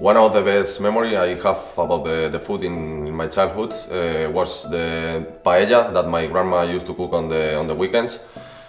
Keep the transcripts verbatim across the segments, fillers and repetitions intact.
One of the best memory I have about the, the food in, in my childhood uh, was the paella that my grandma used to cook on the, on the weekends.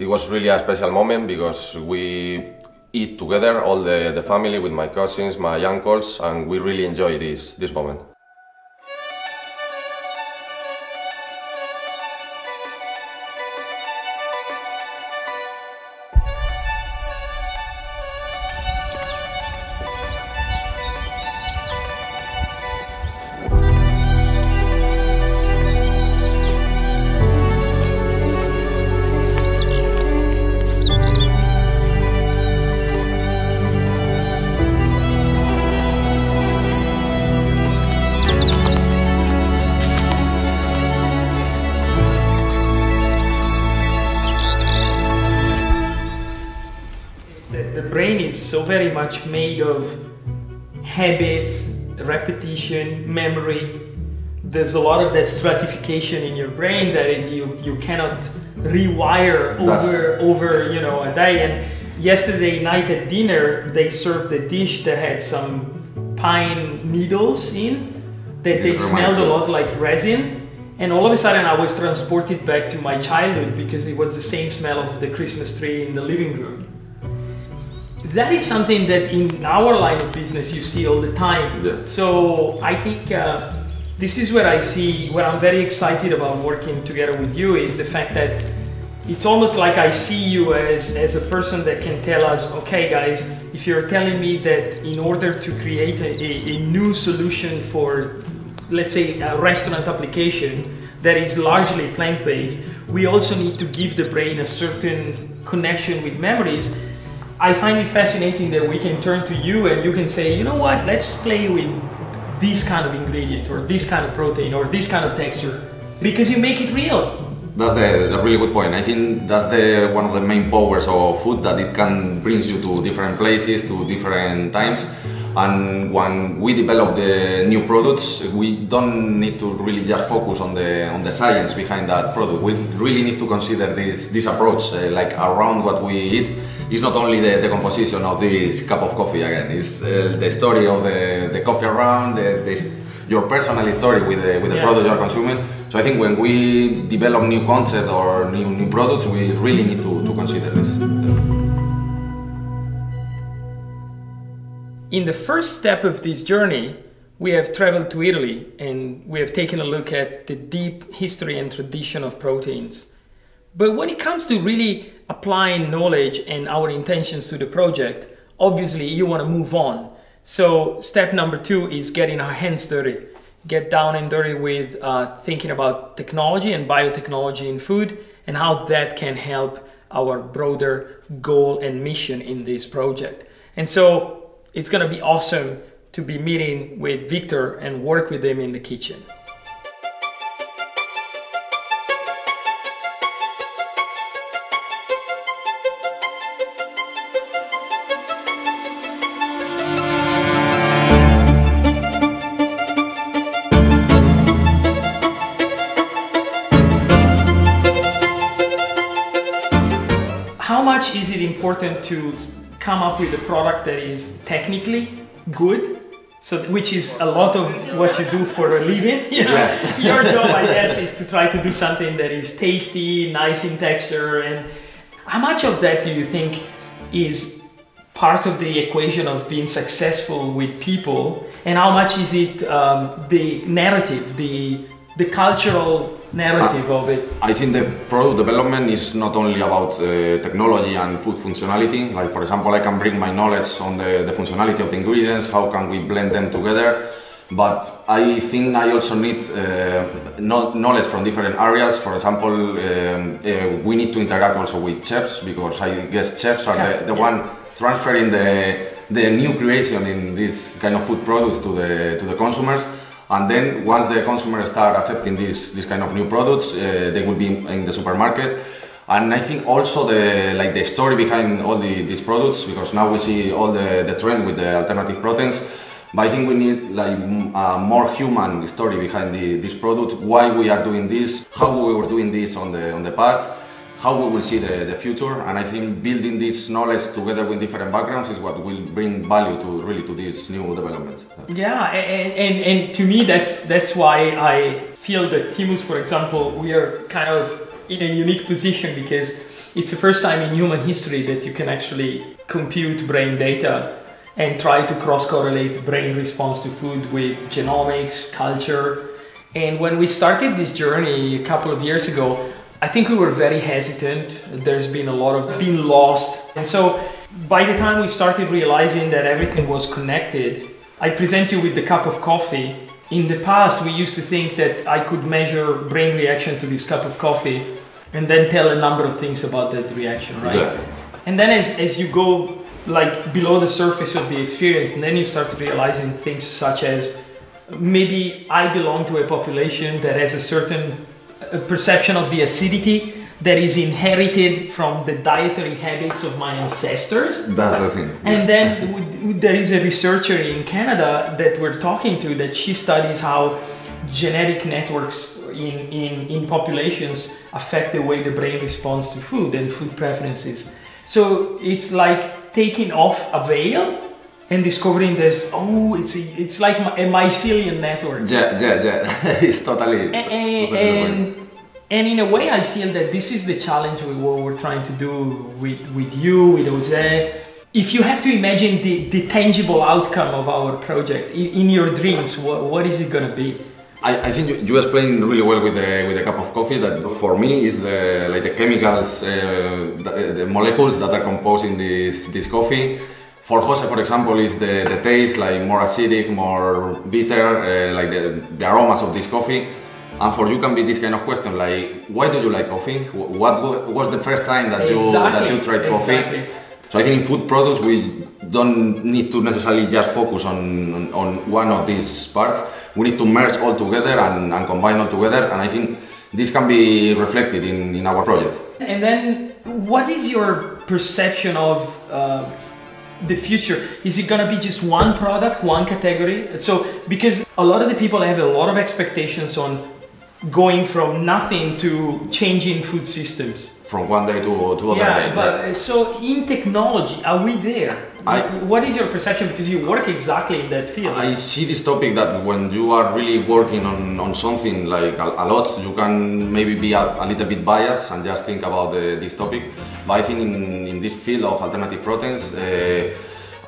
It was really a special moment because we eat together, all the, the family, with my cousins, my uncles, and we really enjoy this, this moment. Brain is so very much made of habits, repetition, memory. There's a lot of that stratification in your brain that it, you you cannot rewire over over you know a day. And yesterday night at dinner they served a dish that had some pine needles in that they smelled a lot like resin. And all of a sudden I was transported back to my childhood because it was the same smell of the Christmas tree in the living room. That is something that in our line of business you see all the time. Yeah. So I think uh, this is where I see, where I'm very excited about working together with you, is the fact that it's almost like I see you as, as a person that can tell us, okay guys, if you're telling me that in order to create a, a, a new solution for, let's say, a restaurant application that is largely plant-based, we also need to give the brain a certain connection with memories. I find it fascinating that we can turn to you and you can say, you know what, let's play with this kind of ingredient or this kind of protein or this kind of texture, because you make it real. That's the, the really good point. I think that's the one of the main powers of food, that it can bring you to different places, to different times. And when we develop the new products, we don't need to really just focus on the on the science behind that product. We really need to consider this this approach, uh, like around what we eat. It's not only the, the composition of this cup of coffee again. It's uh, the story of the, the coffee around, the, the, your personal story with the, with the yeah. product you're consuming. So I think when we develop new concept or new new products, we really need to, to consider this. In the first step of this journey, we have traveled to Italy and we have taken a look at the deep history and tradition of proteins. But when it comes to really applying knowledge and our intentions to the project, obviously you want to move on. So step number two is getting our hands dirty. Get down and dirty with uh, thinking about technology and biotechnology in food and how that can help our broader goal and mission in this project. And so it's going to be awesome to be meeting with Victor and work with him in the kitchen. How much is it important to come up with a product that is technically good, so which is a lot of what you do for a living. You know? Yeah. Your job, I guess, is to try to do something that is tasty, nice in texture. And how much of that do you think is part of the equation of being successful with people? And how much is it um, the narrative, the the cultural narrative I, of it? I think the product development is not only about uh, technology and food functionality. Like, for example, I can bring my knowledge on the, the functionality of the ingredients, how can we blend them together. But I think I also need uh, knowledge from different areas. For example, um, uh, we need to interact also with chefs, because I guess chefs are yeah. the, the yeah. one transferring the, the new creation in this kind of food products to the, to the consumers. And then once the consumers start accepting these this kind of new products, uh, they will be in the supermarket. And I think also the like the story behind all the, these products, because now we see all the, the trend with the alternative proteins. But I think we need like a more human story behind the, this product, why we are doing this, how we were doing this on the on the past. how we will see the, the future, and I think building this knowledge together with different backgrounds is what will bring value to really to these new developments. Yeah, and, and, and to me that's that's why I feel that Thimus, for example, we are kind of in a unique position because it's the first time in human history that you can actually compute brain data and try to cross-correlate brain response to food with genomics, culture. And when we started this journey a couple of years ago, I think we were very hesitant. There's been a lot of being lost. And so by the time we started realizing that everything was connected, I present you with the cup of coffee. In the past, we used to think that I could measure brain reaction to this cup of coffee and then tell a number of things about that reaction, right? Yeah. And then as, as you go like below the surface of the experience, and then you start realizing things such as maybe I belong to a population that has a certain a perception of the acidity that is inherited from the dietary habits of my ancestors. That's the thing. Yeah. And then there is a researcher in Canada that we're talking to that she studies how genetic networks in, in, in populations affect the way the brain responds to food and food preferences. So it's like taking off a veil and discovering this, oh, it's a, it's like a mycelium network. Yeah, yeah, yeah. It's totally. And, totally and, and in a way, I feel that this is the challenge we were, we're trying to do with, with you, with Jose. If you have to imagine the, the tangible outcome of our project in, in your dreams, what, what is it going to be? I, I think you, you explained really well with the with a cup of coffee that for me is the like the chemicals, uh, the, the molecules that are composing this this coffee. For Jose, for example, is the, the taste, like more acidic, more bitter, uh, like the, the aromas of this coffee. And for you can be this kind of question, like, why do you like coffee? What was the first time that you, exactly. that you tried coffee? Exactly. So I think in food products, we don't need to necessarily just focus on, on one of these parts. We need to merge all together and, and combine all together. And I think this can be reflected in, in our project. And then what is your perception of uh, the future? Is it gonna be just one product, one category? So, because a lot of the people have a lot of expectations on going from nothing to changing food systems. From one day to, to other yeah, day. But, yeah, so in technology, are we there? I, what is your perception? Because you work exactly in that field. I see this topic that when you are really working on, on something like a, a lot, you can maybe be a, a little bit biased and just think about the, this topic. But I think in, in this field of alternative proteins, uh,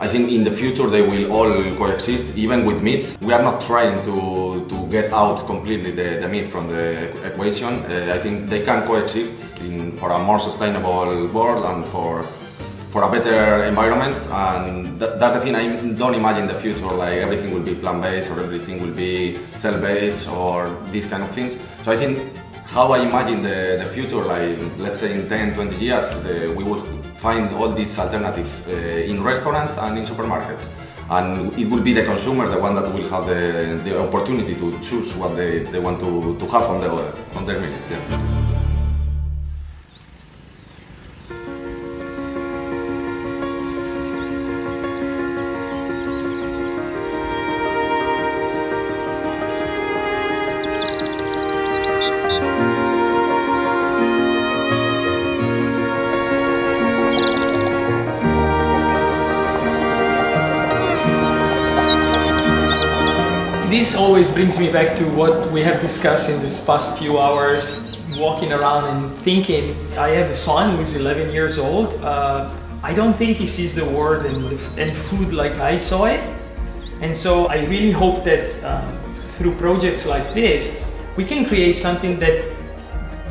I think in the future they will all coexist, even with meat. We are not trying to, to get out completely the, the meat from the equation. Uh, I think they can coexist in, for a more sustainable world and for for a better environment, and that, that's the thing. I don't imagine the future like everything will be plant-based or everything will be cell-based or these kind of things. So I think how I imagine the, the future, like let's say in ten, twenty years, the, we will find all these alternatives uh, in restaurants and in supermarkets. And it will be the consumer, the one that will have the, the opportunity to choose what they, they want to, to have on, the, on their meal. Yeah. This always brings me back to what we have discussed in this past few hours, walking around and thinking. I have a son who's eleven years old. Uh, I don't think he sees the world and, the, and food like I saw it. And so I really hope that um, through projects like this, we can create something that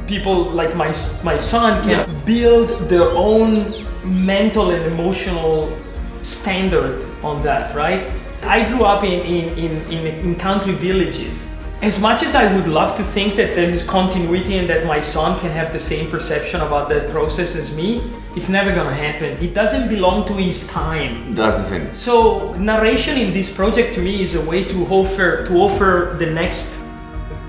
people like my, my son can yeah. build their own mental and emotional standard on that, right? I grew up in, in, in, in, in country villages. As much as I would love to think that there is continuity and that my son can have the same perception about that process as me, it's never gonna happen. It doesn't belong to his time. That's the thing. So narration in this project to me is a way to offer, to offer the next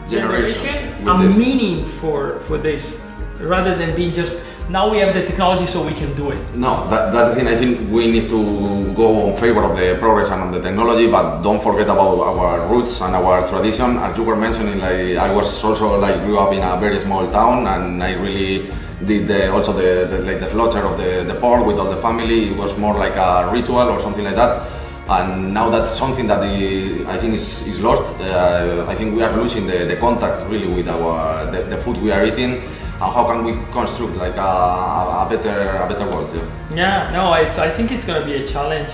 generation, generation a this. meaning for, for this, rather than being just, now we have the technology so we can do it. No, that, that's the thing. I think we need to go in favor of the progress and on the technology, but don't forget about our roots and our tradition. As you were mentioning, like I was also like grew up in a very small town, and I really did the, also the, the, like the slaughter of the, the pork with all the family. It was more like a ritual or something like that. And now that's something that the, I think is, is lost. Uh, I think we are losing the, the contact really with our the, the food we are eating. And how can we construct like a, a better a better world? Yeah, yeah, no, it's, I think it's going to be a challenge.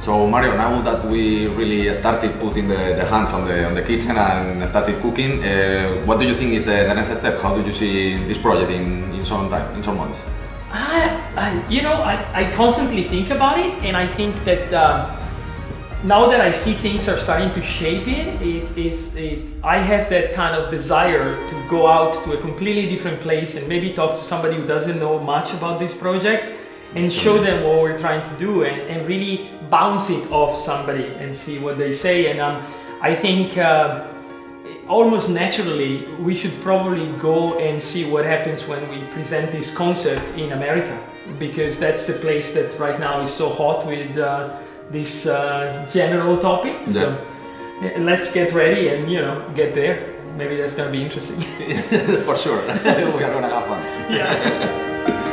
So Mario, now that we really started putting the, the hands on the, on the kitchen and started cooking, uh, what do you think is the, the next step? How do you see this project in, in some time, in some months? I, I, you know, I, I constantly think about it, and I think that um, now that I see things are starting to shape in, it's, it's, it's, I have that kind of desire to go out to a completely different place and maybe talk to somebody who doesn't know much about this project and show them what we're trying to do, and, and really bounce it off somebody and see what they say. And um, I think uh, almost naturally we should probably go and see what happens when we present this concept in America, because that's the place that right now is so hot with uh, this uh, general topic. Yeah. So yeah, let's get ready and, you know, get there. Maybe that's going to be interesting. For sure. We are going to have fun. Yeah.